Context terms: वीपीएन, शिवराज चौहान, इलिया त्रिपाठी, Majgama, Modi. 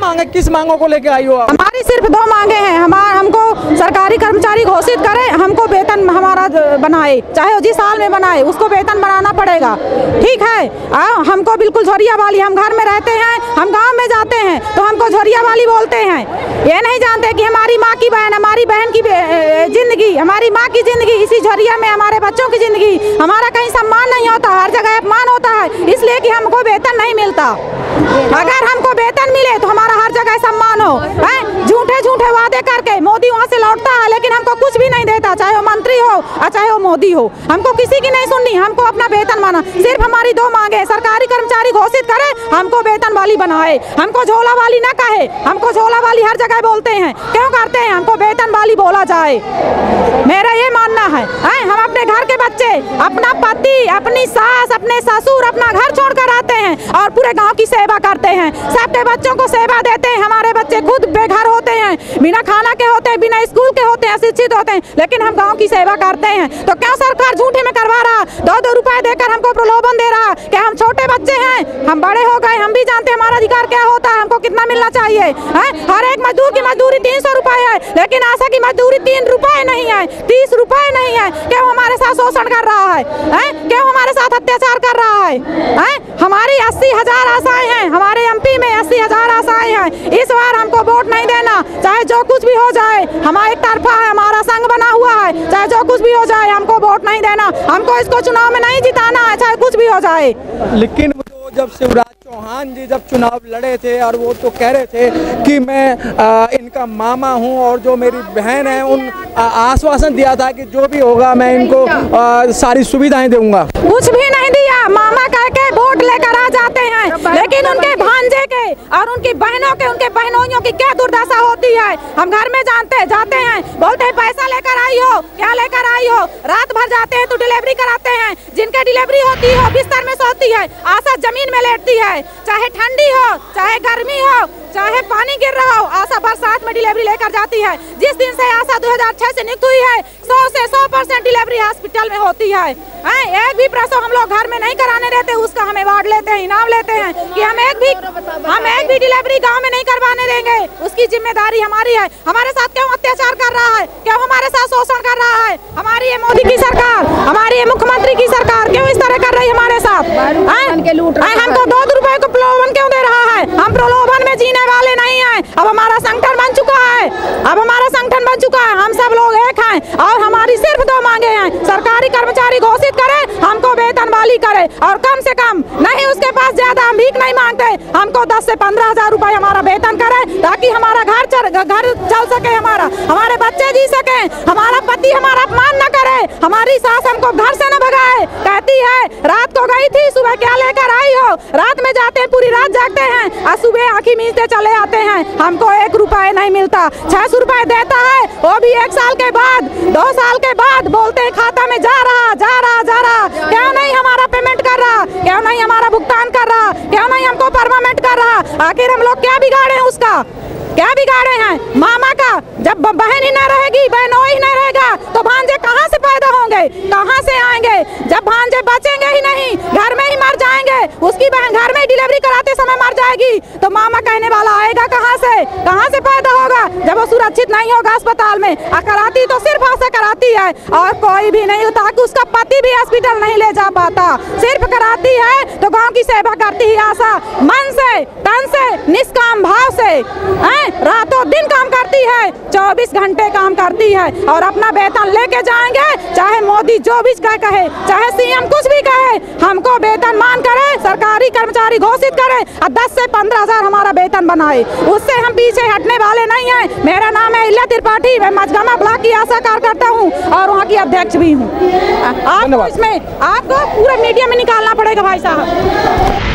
मांगे, किस मांगों को लेकर आई हो आप? हमारी सिर्फ दो मांगे हैं, हमको सरकारी कर्मचारी घोषित करें, हमको वेतन हमारा बनाए, चाहे उसी साल में बनाए, उसको वेतन बनाना पड़ेगा। ठीक है, हमको बिल्कुल झोरिया वाली, हम घर में रहते हैं, हम गाँव में जाते हैं तो हमको झोरिया वाली बोलते हैं। ये नहीं जानते कि हमारी माँ की बहन, हमारी बहन की जिंदगी, हमारी माँ की जिंदगी इसी झोरिया में, हमारे बच्चों की जिंदगी, हमारा कहीं सम्मान नहीं होता, हर जगह अपमान होता है, इसलिए कि हमको वेतन नहीं मिलता। अगर हमको वेतन मिले तो हमारा हर जगह सम्मान हो। झूठे झूठे वादे करके मोदी वहाँ से लौटता है लेकिन हमको कुछ भी नहीं देता, चाहे वो मंत्री हो और चाहे वो मोदी हो, हमको किसी की नहीं सुननी, हमको अपना वेतन माना। सिर्फ हमारी दो मांगे, सरकारी कर्मचारी घोषित करे, हमको वेतन वाली बनाए, हमको झोला वाली न कहे। हमको झोला वाली हर जगह बोलते हैं, क्यों करते हैं? हमको वेतन वाली बोला जाए, मेरा ये मानना है। हम अपने घर के बच्चे, अपना पति, अपनी सास, अपने ससुर अपना घर छोड़ कर आते हैं और पूरे गाँव की सेवा करते हैं, सबके बच्चों को सेवा देते हैं। हमारे बच्चे खुद बेघर होते हैं, बिना खाना के होते हैं, बिना स्कूल के होते हैं, अशिक्षित होते हैं, लेकिन हम गांव की सेवा करते हैं। तो क्यों सरकार झूठे में करवा रहा, दो रुपए देकर हमको प्रलोभन दे रहा कि हम छोटे बच्चे हैं, हम बड़े हो गए, हम भी जानते हैं हमारा अधिकार क्या होता है, हमको कितना मिलना चाहिए। हर एक मजदूर की मजदूरी 300 रुपए है लेकिन आशा की मजदूरी 3 रुपए नहीं है, 30 रुपए नहीं है। क्यों हमारे साथ शोषण कर रहा है? क्यों हमारे साथ अत्याचार कर रहा है? हमारी 80,000 आशाएं हैं, हमारे एमपी में 80,000 आशाएं हैं। इस बार हमको वोट नहीं देना, चाहे जो कुछ भी हो जाए, हमारा एक तरफा है, हमारा संघ बना हुआ है, चाहे जो कुछ भी हो जाए हमको वोट नहीं देना, हमको इसको चुनाव में नहीं जिताना है, चाहे कुछ भी हो जाए। लेकिन जब शिवराज चौहान जी जब चुनाव लड़े थे और वो तो कह रहे थे कि मैं इनका मामा हूं और जो मेरी बहन है, उन आश्वासन दिया था कि जो भी होगा मैं इनको सारी सुविधाएं दूंगा, कुछ भी नहीं दिया। मामा कह के वोट लेकर आ जाते हैं लेकिन उनके भांजे के और उनकी बहनों के, उनके बहनोइयों की क्या दुर्दशा होती है हम घर में जानते जाते हैं। बोलते हैं पैसा लेकर आई हो, क्या लेकर आई हो, रात भर जाते हैं तो डिलीवरी कराते हैं, जिनके डिलीवरी होती है बिस्तर में सोती है, आशा जमीन में लेटती है, चाहे ठंडी हो चाहे गर्मी हो चाहे पानी गिर रहा हो, आशा बरसात में डिलीवरी लेकर जाती है। जिस दिन से आशा 2006 से नियुक्त हुई है 100% डिलीवरी हॉस्पिटल में होती है। एक भी प्रसव हम लोग घर में नहीं कराने देते, उसका हमें अवार्ड लेते हैं, इनाम लेते हैं कि हम एक भी डिलीवरी गांव में नहीं करवाने देंगे, उसकी जिम्मेदारी हमारी है। हमारे साथ क्यों अत्याचार कर रहा है, क्यों हमारे साथ शोषण कर रहा है? हमारी ये मोदी की सरकार, हमारी ये मुख्यमंत्री की सरकार क्यों इस तरह कर रही है हमारे साथ? हमको 2 रुपए को प्रलोभन क्यों दे रहा है? हम प्रलोभन में जीने वाले नहीं है। अब हमारा संगठन बन चुका है, अब हमारा संगठन बन चुका है, हम सब लोग एक हैं और हमारी सिर्फ 2 मांगे हैं, सरकारी कर्मचारी घोषित करें, हमको वेतन वाली करें और कम से कम नहीं, उसके पास ज्यादा हम भीख नहीं मांगते, हमको 10 से 15 हजार रुपए हमारा वेतन करें ताकि हमारा घर चल सके, हमारे बच्चे जी सके, हमारा पति हमारा अपमान न करे, हमारी सास हमको घर से न भगाए। कहती है रात को गई थी, सुबह क्या लेकर आई हो? रात में जाते हैं, पूरी रात जागते हैं और सुबह आँखें मीचते चले आते हैं, हमको 1 रुपए नहीं मिलता। 600 रुपए देता है, वो भी 1 साल के बाद, 2 साल के बाद, बोलते हैं खाता में जा रहा। क्यों नहीं हमारा पेमेंट कर रहा, क्यों नहीं हमारा भुगतान कर रहा, क्यों नहीं हमको परमानेंट कर रहा? आखिर हम लोग क्या बिगाड़े हैं, उसका क्या बिगाड़े हैं? मामा का जब बहन ही ना रहेगी, बहनों ही ना रहेगा तो भांजे कहाँ से पैदा होंगे, कहाँ से आएंगे? जब भांजे बचेंगे ही नहीं, घर में ही मर जाएंगे, उसकी बहन घर में डिलीवरी कराते समय मर जाएगी तो मामा कहने वाला आएगा कहाँ से पैदा होगा जब वो सुरक्षित नहीं होगा अस्पताल में? कराती तो सिर्फ आशा कराती है और कोई भी नहीं, ताकि उसका पति भी हॉस्पिटल नहीं ले जा पाता। सिर्फ कराती है तो गाँव की सेवा करती है आशा, मन से तन से निष्काम भाव से, रातों दिन काम करती है, 24 घंटे काम करती है और अपना वेतन लेके जाएंगे, चाहे मोदी जो भी कहे, चाहे सीएम कुछ भी कहे, हमको वेतन मान करे, सरकारी कर्मचारी घोषित करे और 10 से 15 हजार हमारा वेतन बनाए, उससे हम पीछे हटने वाले नहीं है। मेरा नाम है इलिया त्रिपाठी, मैं मजगमा ब्लॉक की आशा कार्यकर्ता हूँ और वहाँ की अध्यक्ष भी हूँ। आपको पूरा मीडिया में निकालना पड़ेगा भाई साहब।